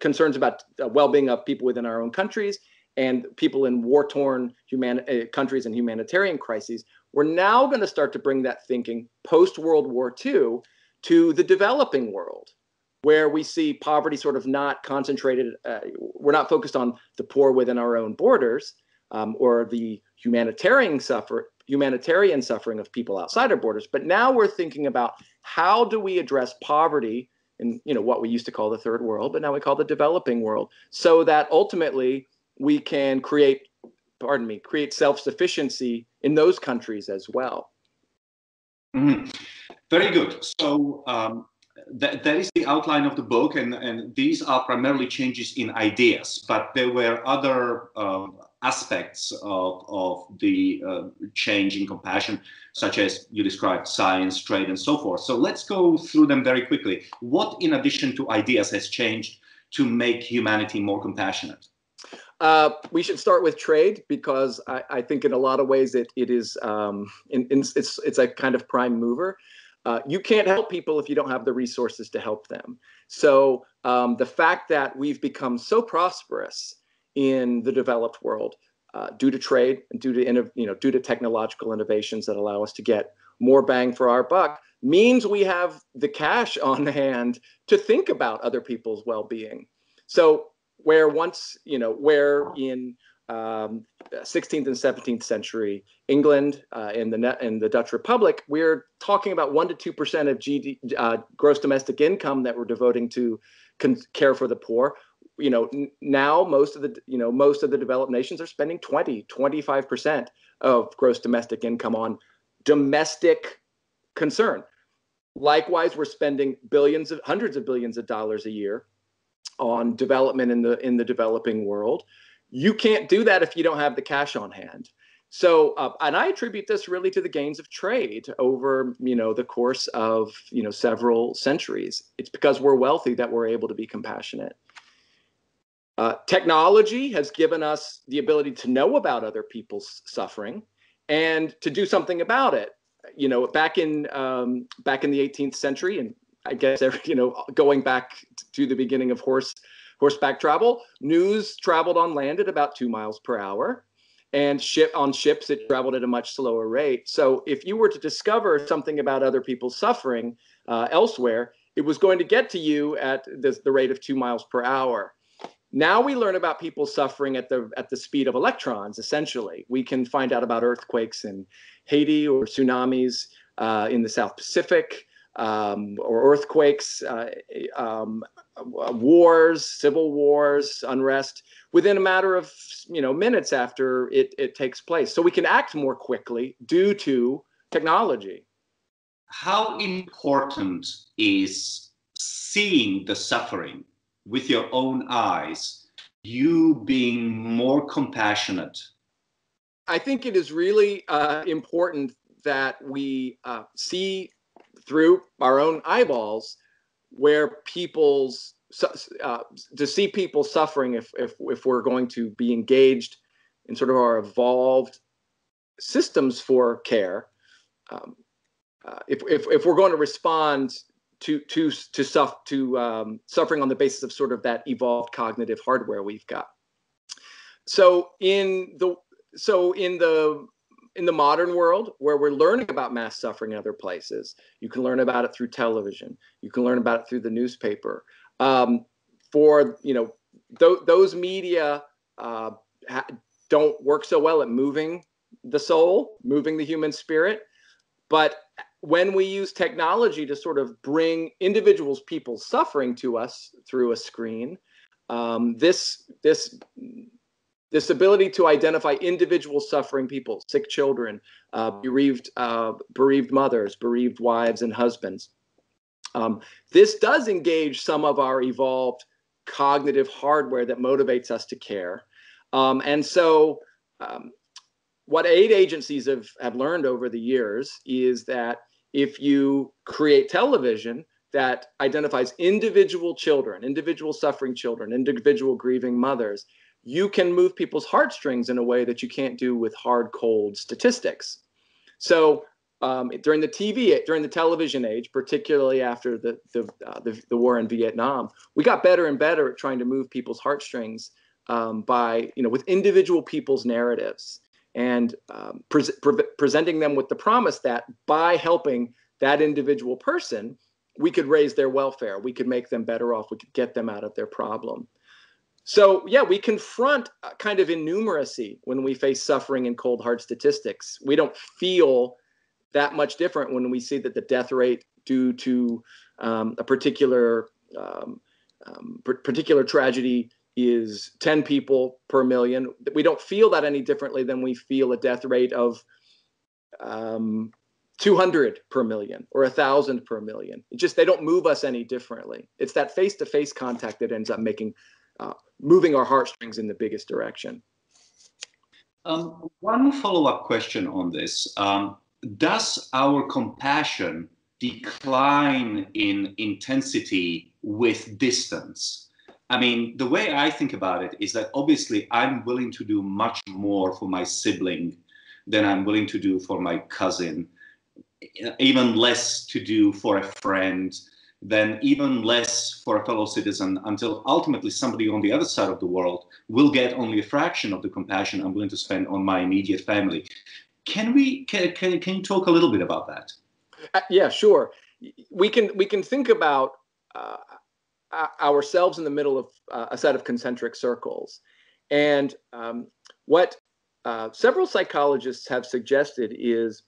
concerns about uh, well-being of people within our own countries and people in war-torn human uh, countries and humanitarian crises. We're now going to start to bring that thinking post-World War Two to the developing world, where we see poverty sort of not concentrated, uh, we're not focused on the poor within our own borders um, or the humanitarian suffer, humanitarian suffering of people outside our borders, but now we're thinking about how do we address poverty in you know, what we used to call the third world, but now we call the developing world, so that ultimately we can create, pardon me, create self-sufficiency in those countries as well. Mm-hmm. Very good. So, um... That, that is the outline of the book, and, and these are primarily changes in ideas, but there were other uh, aspects of, of the uh, change in compassion, such as you described science, trade, and so forth. So let's go through them very quickly. What, in addition to ideas, has changed to make humanity more compassionate? Uh, we should start with trade, because I, I think in a lot of ways it, it is, um, in, in, it's, it's a kind of prime mover. Uh, you can't help people if you don't have the resources to help them. So um, the fact that we've become so prosperous in the developed world uh, due to trade and due to you know due to technological innovations that allow us to get more bang for our buck means we have the cash on hand to think about other people's well-being. So where once you know where in um, sixteenth and seventeenth century England uh, in the in the Dutch Republic, we're talking about one to two percent of G D, uh, gross domestic income that we're devoting to care for the poor. You know, now most of the you know most of the developed nations are spending twenty, twenty-five percent of gross domestic income on domestic concern. Likewise, we're spending billions of hundreds of billions of dollars a year on development in the in the developing world. You can't do that if you don't have the cash on hand. So, uh, and I attribute this really to the gains of trade over, you know, the course of, you know, several centuries. It's because we're wealthy that we're able to be compassionate. Uh, technology has given us the ability to know about other people's suffering and to do something about it. You know, back in um, back in the eighteenth century, and I guess every, you know, going back to the beginning of horse. Horseback travel, news traveled on land at about two miles per hour. and ship on ships it traveled at a much slower rate. So if you were to discover something about other people's suffering uh, elsewhere, it was going to get to you at the, the rate of two miles per hour. Now we learn about people suffering at the at the speed of electrons, essentially. We can find out about earthquakes in Haiti or tsunamis uh, in the South Pacific, um, or earthquakes, uh, um, wars, civil wars, unrest, within a matter of you know minutes after it, it takes place. So we can act more quickly due to technology. How important is seeing the suffering with your own eyes, you being more compassionate? I think it is really uh, important that we uh, see through our own eyeballs where people's, uh, to see people suffering if, if, if we're going to be engaged in sort of our evolved systems for care. Um, uh, if, if, if we're going to respond to to to, suffer, to um, suffering on the basis of sort of that evolved cognitive hardware we've got. So in the so in the in the modern world, where we're learning about mass suffering in other places, you can learn about it through television. You can learn about it through the newspaper. Um, for you know th those media uh, ha don't work so well at moving the soul, moving the human spirit, but when we use technology to sort of bring individuals, people's suffering to us through a screen, um, this, this, this ability to identify individual suffering people, sick children, uh, bereaved, uh, bereaved mothers, bereaved wives and husbands, um, this does engage some of our evolved cognitive hardware that motivates us to care. Um, and so um, what aid agencies have, have learned over the years is that if you create television that identifies individual children, individual suffering children, individual grieving mothers, you can move people's heartstrings in a way that you can't do with hard, cold statistics. So um, during the T V, during the television age, particularly after the, the, uh, the, the war in Vietnam, we got better and better at trying to move people's heartstrings um, by, you know, with individual people's narratives, and um, pre pre presenting them with the promise that by helping that individual person, we could raise their welfare, we could make them better off, we could get them out of their problem. So yeah, we confront a kind of innumeracy when we face suffering and cold hard statistics. We don't feel that much different when we see that the death rate due to um, a particular, um, um, particular tragedy is ten people per million. We don't feel that any differently than we feel a death rate of um, two hundred per million or one thousand per million. It just, they don't move us any differently. It's that face-to-face contact that ends up making, uh, moving our heartstrings in the biggest direction. Um, one follow-up question on this. Um, does our compassion decline in intensity with distance? I mean, the way I think about it is that obviously I'm willing to do much more for my sibling than I'm willing to do for my cousin, even less to do for a friend, then even less for a fellow citizen, until ultimately somebody on the other side of the world will get only a fraction of the compassion I'm willing to spend on my immediate family. Can we, can, can, can you talk a little bit about that? Uh, yeah, sure. We can, we can think about uh, ourselves in the middle of uh, a set of concentric circles. And um, what uh, several psychologists have suggested is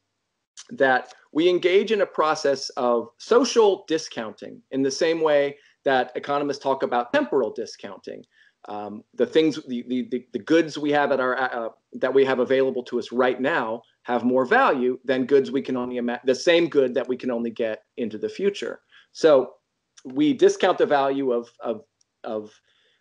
that we engage in a process of social discounting in the same way that economists talk about temporal discounting. Um, the things, the, the, the goods we have at our, uh, that we have available to us right now have more value than goods we can only, the same good that we can only get into the future. So we discount the value of, of, of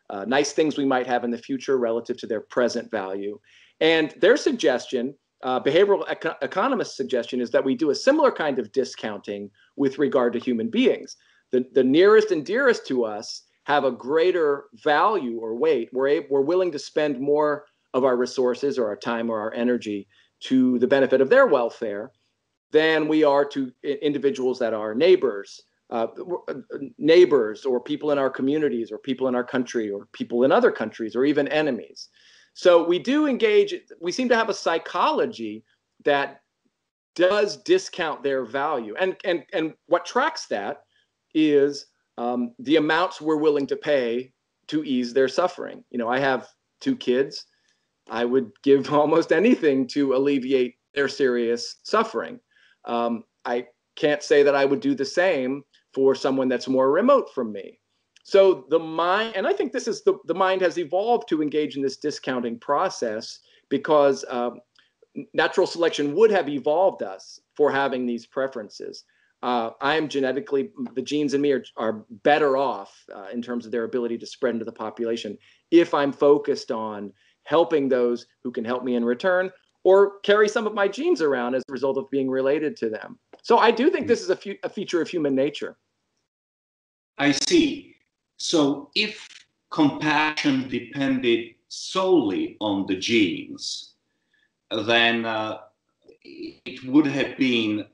uh, nice things we might have in the future relative to their present value. And their suggestion, uh, behavioral eco economists' suggestion, is that we do a similar kind of discounting with regard to human beings. The, the nearest and dearest to us have a greater value or weight. We're, able, we're willing to spend more of our resources or our time or our energy to the benefit of their welfare than we are to individuals that are neighbors, Uh, neighbors or people in our communities or people in our country or people in other countries or even enemies. So we do engage, we seem to have a psychology that does discount their value. And, and, and what tracks that is um, the amounts we're willing to pay to ease their suffering. You know, I have two kids. I would give almost anything to alleviate their serious suffering. Um, I can't say that I would do the same for someone that's more remote from me. So the mind, and I think this is the, the mind has evolved to engage in this discounting process because um, natural selection would have evolved us for having these preferences. Uh, I am genetically, the genes in me are, are better off uh, in terms of their ability to spread into the population if I'm focused on helping those who can help me in return or carry some of my genes around as a result of being related to them. So I do think this is a, fe- a feature of human nature. I see. So if compassion depended solely on the genes, then uh, it would have been,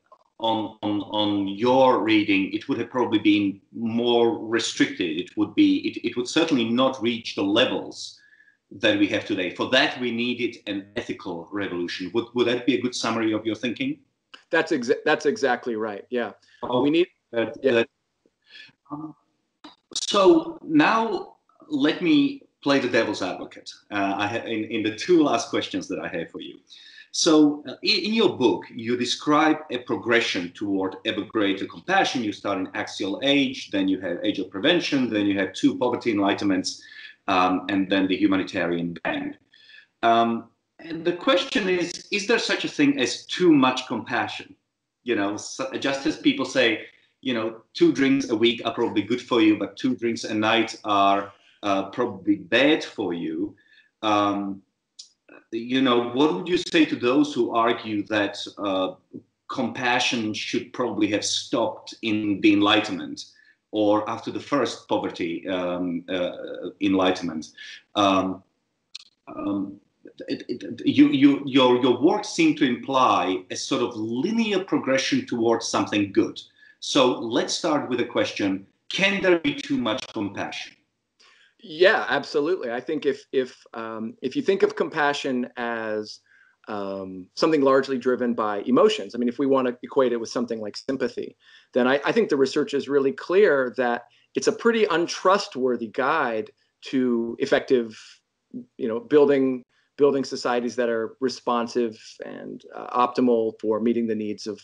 on, on, on your reading, it would have probably been more restricted. It would be, it, it would certainly not reach the levels that we have today. For that, we needed an ethical revolution. Would, would that be a good summary of your thinking? That's exa- that's exactly right. Yeah. Oh, we need. Uh, yeah. um, so now let me play the devil's advocate. Uh, I ha- in, in the two last questions that I have for you. So uh, in, in your book, you describe a progression toward ever greater compassion. You start in Axial Age, then you have Age of Prevention, then you have two poverty enlightenments, um, and then the humanitarian band. Um, And the question is, is there such a thing as too much compassion? You know, so just as people say, you know, two drinks a week are probably good for you, but two drinks a night are uh, probably bad for you. Um, you know, what would you say to those who argue that uh, compassion should probably have stopped in the Enlightenment or after the first poverty um, uh, Enlightenment? Um, um, It, it, you, you, your, your work seemed to imply a sort of linear progression towards something good. So let's start with a question. Can there be too much compassion? Yeah, absolutely. I think if, if, um, if you think of compassion as um, something largely driven by emotions, I mean, if we want to equate it with something like sympathy, then I, I think the research is really clear that it's a pretty untrustworthy guide to effective, you know, building building societies that are responsive and uh, optimal for meeting the needs of,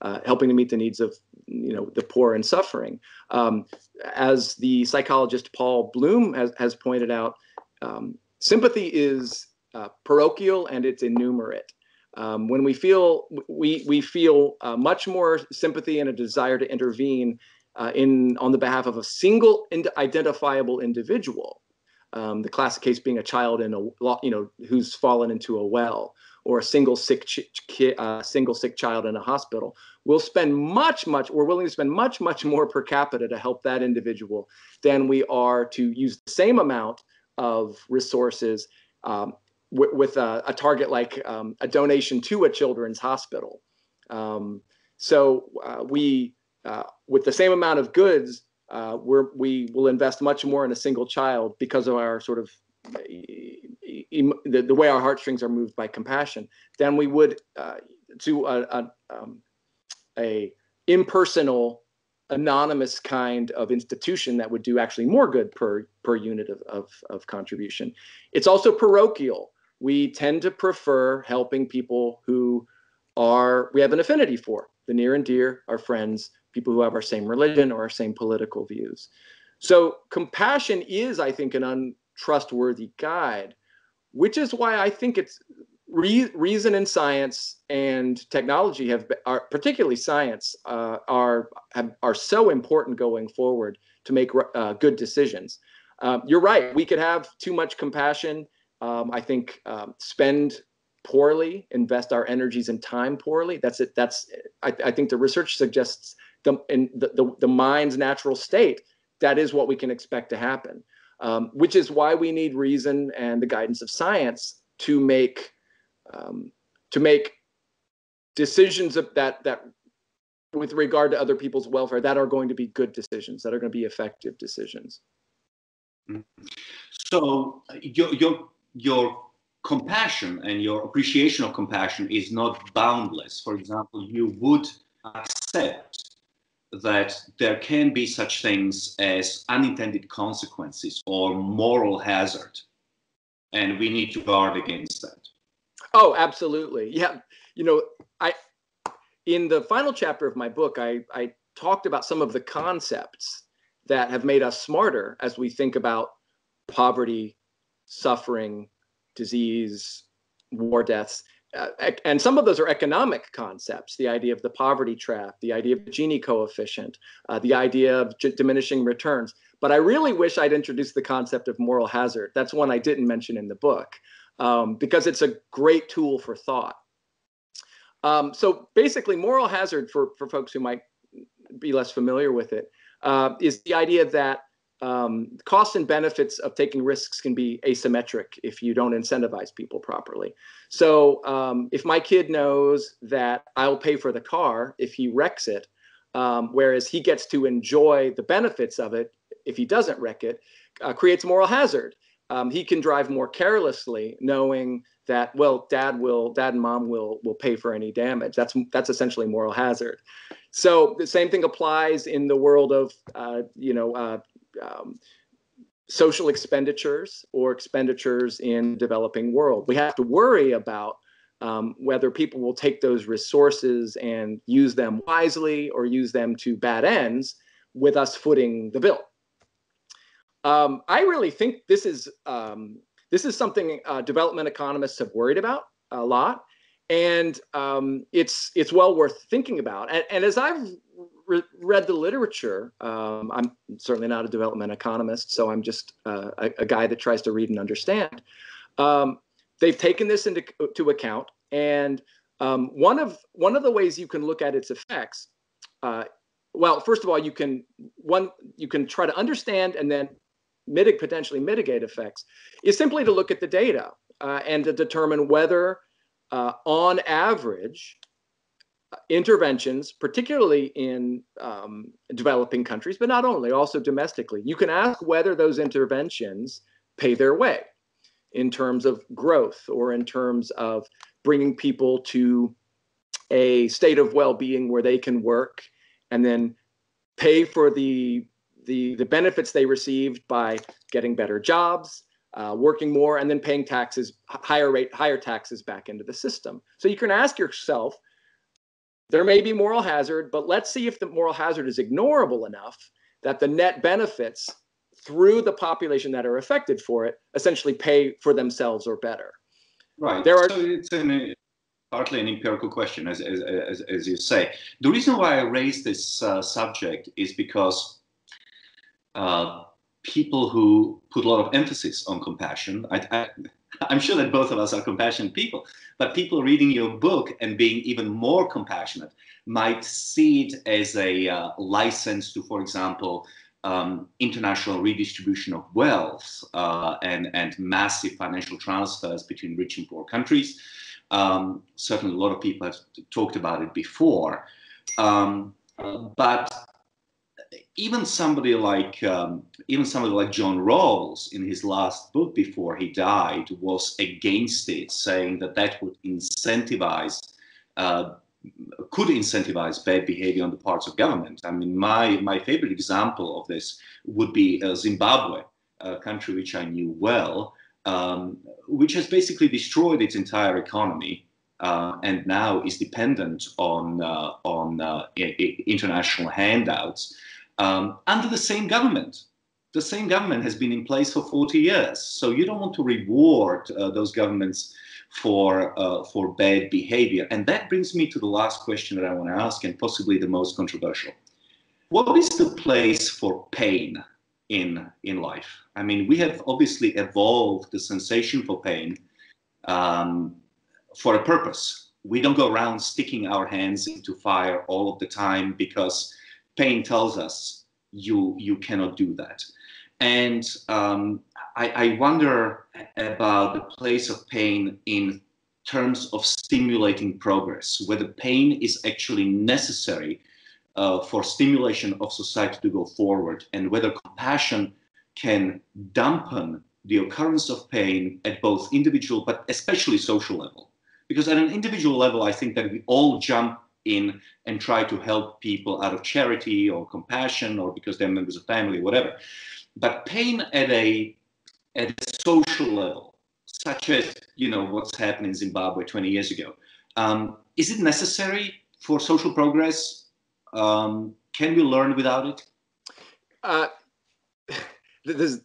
uh, helping to meet the needs of, you know, the poor and suffering. Um, as the psychologist Paul Bloom has, has pointed out, um, sympathy is uh, parochial and it's innumerate. Um, when we feel, we, we feel uh, much more sympathy and a desire to intervene uh, in on the behalf of a single ind- identifiable individual. Um, the classic case being a child in a, you know, who's fallen into a well, or a single sick, ch- ki- uh, single sick child in a hospital. We'll spend much, much. We're willing to spend much, much more per capita to help that individual than we are to use the same amount of resources um, w- with a, a target like um, a donation to a children's hospital. Um, so uh, we, uh, with the same amount of goods. Uh, we're, we will invest much more in a single child because of our sort of em, the, the way our heartstrings are moved by compassion than we would uh, to a, a, um, a impersonal, anonymous kind of institution that would do actually more good per per unit of, of, of contribution. It's also parochial. We tend to prefer helping people who are we have an affinity for, the near and dear, our friends, people who have our same religion or our same political views. So compassion is, I think, an untrustworthy guide, which is why I think it's re- reason and science and technology have, been, are, particularly science, uh, are have, are so important going forward to make uh, good decisions. Um, you're right. We could have too much compassion. Um, I think um, spend. poorly, invest our energies and time poorly. That's it. That's I, I think the research suggests the, in the, the the mind's natural state. That is what we can expect to happen, um, which is why we need reason and the guidance of science to make um, to make decisions of that that with regard to other people's welfare that are going to be good decisions, that are going to be effective decisions. So your your your compassion and your appreciation of compassion is not boundless. For example, you would accept that there can be such things as unintended consequences or moral hazard, and we need to guard against that. Oh, absolutely. Yeah. You know, I in the final chapter of my book, I, I talked about some of the concepts that have made us smarter as we think about poverty, suffering, disease, war deaths. Uh, and some of those are economic concepts, the idea of the poverty trap, the idea of the Gini coefficient, uh, the idea of j- diminishing returns. But I really wish I'd introduced the concept of moral hazard. That's one I didn't mention in the book, um, because it's a great tool for thought. Um, so basically, moral hazard, for, for folks who might be less familiar with it, uh, is the idea that Um, costs and benefits of taking risks can be asymmetric if you don't incentivize people properly. So um, if my kid knows that I'll pay for the car if he wrecks it, um, whereas he gets to enjoy the benefits of it if he doesn't wreck it, uh, creates moral hazard. Um, he can drive more carelessly knowing that, well, dad will, dad and mom will will pay for any damage. That's that's essentially moral hazard. So the same thing applies in the world of, uh, you know, uh, Um, social expenditures or expenditures in developing world. We have to worry about um, whether people will take those resources and use them wisely or use them to bad ends with us footing the bill. Um, I really think this is, um, this is something uh, development economists have worried about a lot, and um, it's, it's well worth thinking about. And, and as I've read the literature, um, I'm certainly not a development economist, so I'm just uh, a, a guy that tries to read and understand. Um, they've taken this into to account, and um, one of one of the ways you can look at its effects, uh, well, first of all, you can one you can try to understand and then mitigate, potentially mitigate effects, is simply to look at the data uh, and to determine whether, uh, on average, interventions, particularly in um, developing countries, but not only, also domestically. You can ask whether those interventions pay their way in terms of growth or in terms of bringing people to a state of well-being where they can work and then pay for the, the, the benefits they received by getting better jobs, Uh, working more, and then paying taxes, higher rate, higher taxes back into the system. So you can ask yourself, there may be moral hazard, but let's see if the moral hazard is ignorable enough that the net benefits through the population that are affected for it essentially pay for themselves or better. Right. There are. So it's an, partly an empirical question, as, as, as, as you say. The reason why I raised this uh, subject is because uh, people who put a lot of emphasis on compassion, I, I, I'm sure that both of us are compassionate people, but people reading your book and being even more compassionate might see it as a uh, license to, for example, um, international redistribution of wealth uh, and, and massive financial transfers between rich and poor countries. Um, certainly a lot of people have talked about it before, um, but Even somebody like um, even somebody like John Rawls, in his last book before he died, was against it, saying that that would incentivize, uh, could incentivize bad behavior on the parts of government. I mean, my my favorite example of this would be uh, Zimbabwe, a country which I knew well, um, which has basically destroyed its entire economy. Uh, and now is dependent on uh, on uh, I- I international handouts um, under the same government. The same government has been in place for forty years, so you don't want to reward uh, those governments for uh, for bad behavior. And that brings me to the last question that I want to ask, and possibly the most controversial. What is the place for pain in in life? I mean, we have obviously evolved the sensation for pain Um, for a purpose. We don't go around sticking our hands into fire all of the time because pain tells us you you cannot do that. And um, I, I wonder about the place of pain in terms of stimulating progress, whether pain is actually necessary uh, for stimulation of society to go forward, and whether compassion can dampen the occurrence of pain at both individual but especially social level. Because at an individual level, I think that we all jump in and try to help people out of charity or compassion or because they're members of family, whatever. But pain at a, at a social level, such as, you know, what's happened in Zimbabwe twenty years ago, um, is it necessary for social progress? Um, can we learn without it? Uh, this,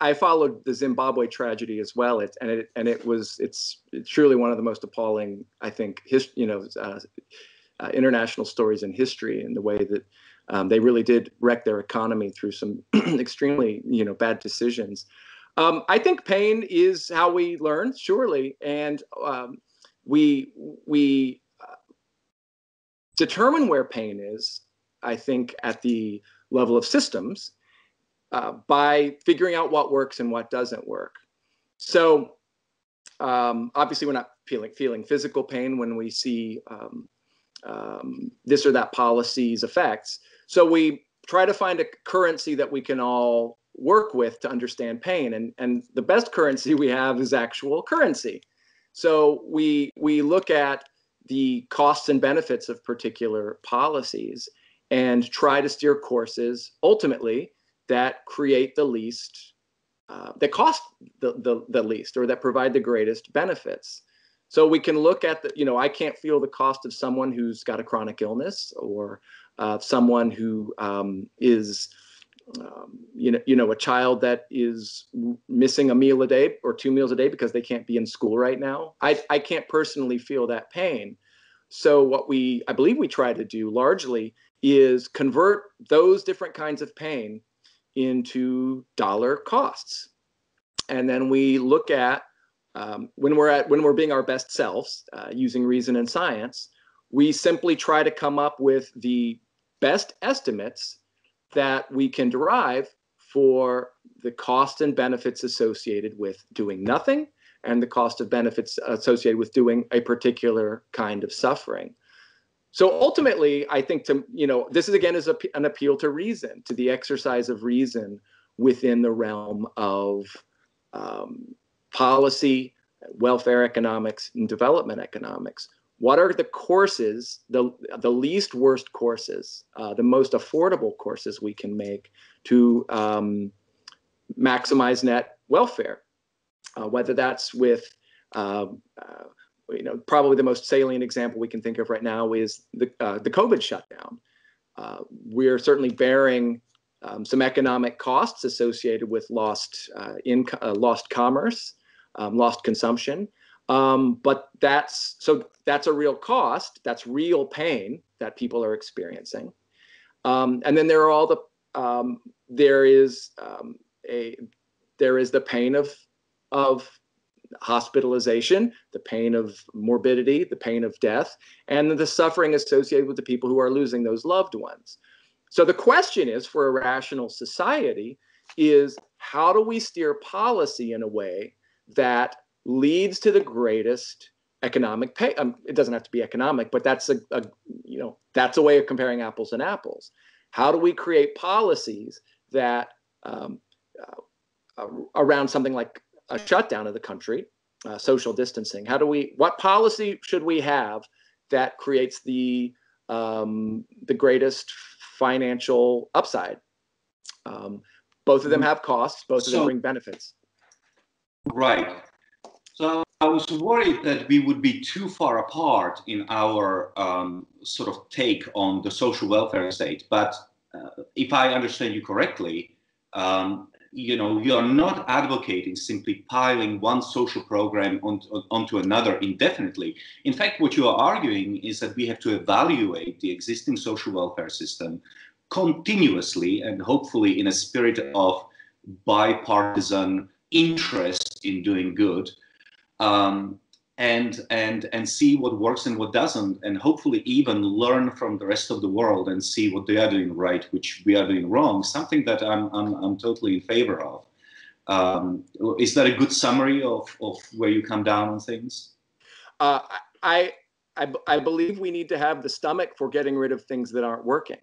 I followed the Zimbabwe tragedy as well, it, and it and it was it's truly one of the most appalling, I think, his, you know, uh, uh, international stories in history, in the way that um, they really did wreck their economy through some extremely, you know, bad decisions. Um, I think pain is how we learn, surely, and um, we we uh, determine where pain is, I think, at the level of systems. Uh, by figuring out what works and what doesn't work. So um, obviously we're not feeling, feeling physical pain when we see um, um, this or that policy's effects. So we try to find a currency that we can all work with to understand pain. And, and the best currency we have is actual currency. So we, we look at the costs and benefits of particular policies and try to steer courses ultimately that create the least, uh, that cost the, the, the least, or that provide the greatest benefits. So we can look at the, you know, I can't feel the cost of someone who's got a chronic illness, or uh, someone who um, is, um, you know, you know, a child that is missing a meal a day or two meals a day because they can't be in school right now. I, I can't personally feel that pain. So what we, I believe we try to do largely is convert those different kinds of pain into dollar costs. And then we look at, um, when we're at, when we're being our best selves, uh, using reason and science, we simply try to come up with the best estimates that we can derive for the costs and benefits associated with doing nothing and the cost of benefits associated with doing a particular kind of suffering. So ultimately, I think to, you know, this is again is a, an appeal to reason, to the exercise of reason within the realm of um, policy, welfare economics, and development economics. What are the courses, the, the least worst courses, uh, the most affordable courses we can make to um, maximize net welfare, uh, whether that's with uh, uh, you know, probably the most salient example we can think of right now is the, uh, the COVID shutdown. Uh, we're certainly bearing um, some economic costs associated with lost, uh, inc uh, lost commerce, um, lost consumption. Um, but that's, so that's a real cost, that's real pain that people are experiencing. Um, and then there are all the, um, there is um, a, there is the pain of, of, hospitalization, the pain of morbidity, the pain of death, and the suffering associated with the people who are losing those loved ones. So the question is, for a rational society, is how do we steer policy in a way that leads to the greatest economic pay? Um, it doesn't have to be economic, but that's a, a, you know, that's a way of comparing apples and apples. How do we create policies that um, uh, around something like a shutdown of the country, uh, social distancing? How do we, what policy should we have that creates the, um, the greatest financial upside? Um, both of them have costs, both of them bring benefits. Right. So I was worried that we would be too far apart in our um, sort of take on the social welfare state. But uh, if I understand you correctly, um, you know, you are not advocating simply piling one social program on, on, onto another indefinitely. In fact, what you are arguing is that we have to evaluate the existing social welfare system continuously and hopefully in a spirit of bipartisan interest in doing good, um, and, and, and see what works and what doesn't, and hopefully even learn from the rest of the world and see what they are doing right, which we are doing wrong, something that I'm, I'm, I'm totally in favor of. Um, is that a good summary of, of where you come down on things? Uh, I, I, I believe we need to have the stomach for getting rid of things that aren't working.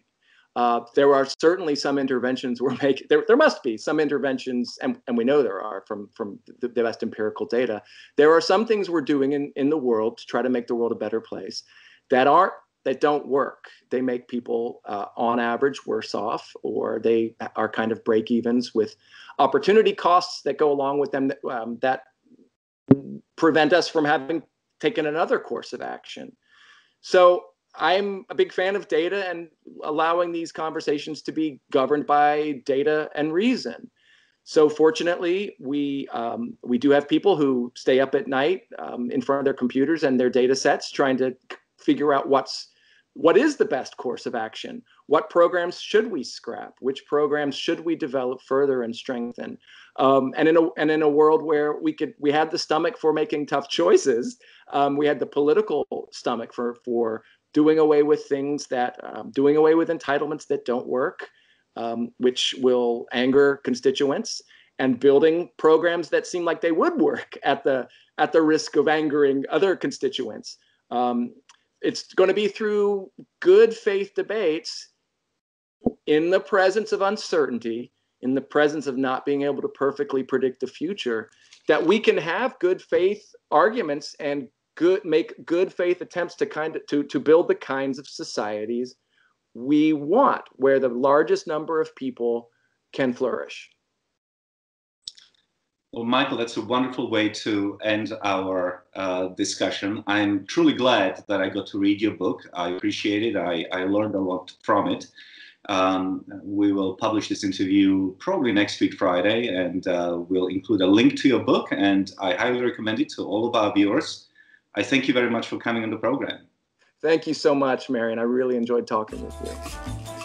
Uh, there are certainly some interventions we're making. There, there must be some interventions, and, and we know there are from, from the, the best empirical data. There are some things we're doing in, in the world to try to make the world a better place that aren't, that don't work. They make people uh, on average worse off, or they are kind of break evens with opportunity costs that go along with them that, um, that prevent us from having taken another course of action. So I'm a big fan of data and allowing these conversations to be governed by data and reason. So fortunately, we um, we do have people who stay up at night um, in front of their computers and their data sets trying to figure out what's what is the best course of action. What programs should we scrap? Which programs should we develop further and strengthen? Um, and in a and in a world where we could we had the stomach for making tough choices, um, we had the political stomach for for. doing away with things that, um, doing away with entitlements that don't work, um, which will anger constituents, and building programs that seem like they would work at the at the risk of angering other constituents. Um, it's going to be through good faith debates, in the presence of uncertainty, in the presence of not being able to perfectly predict the future, that we can have good faith arguments and Good, make good faith attempts to kind of, to, to build the kinds of societies we want, where the largest number of people can flourish. Well, Michael, that's a wonderful way to end our uh, discussion. I'm truly glad that I got to read your book. I appreciate it. I, I learned a lot from it. Um, we will publish this interview probably next week, Friday, and uh, we'll include a link to your book, and I highly recommend it to all of our viewers. I thank you very much for coming on the program. Thank you so much, Marian. I really enjoyed talking with you.